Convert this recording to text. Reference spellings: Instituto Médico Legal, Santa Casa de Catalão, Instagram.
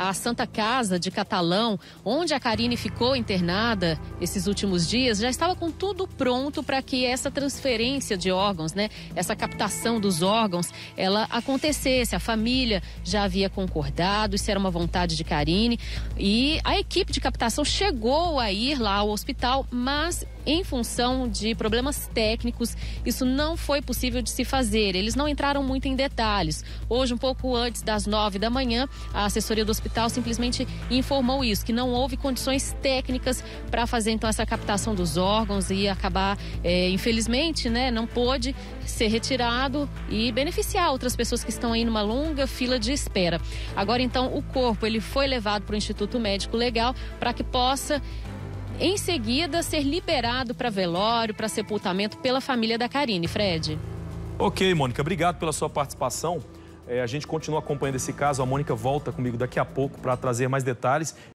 à Santa Casa de Catalão, onde a Karine ficou internada esses últimos dias, já estava com tudo pronto para que essa transferência de órgãos, né, essa captação dos órgãos, ela acontecesse. A família já havia concordado, isso era uma vontade de Karine, e a equipe de captação chegou a ir lá ao hospital, mas em função de problemas técnicos, isso não foi possível de se fazer. Eles não entraram muito em detalhes. Hoje, um pouco antes das 9 da manhã, a assessoria do hospital simplesmente informou isso, que não houve condições técnicas para fazer então essa captação dos órgãos e acabar, infelizmente, né, não pôde ser retirado e beneficiar outras pessoas que estão aí numa longa fila de espera. Agora, então, o corpo ele foi levado para o Instituto Médico Legal para que possa em seguida ser liberado para velório, para sepultamento pela família da Karine, Fred. Ok, Mônica, obrigado pela sua participação. A gente continua acompanhando esse caso, a Mônica volta comigo daqui a pouco para trazer mais detalhes.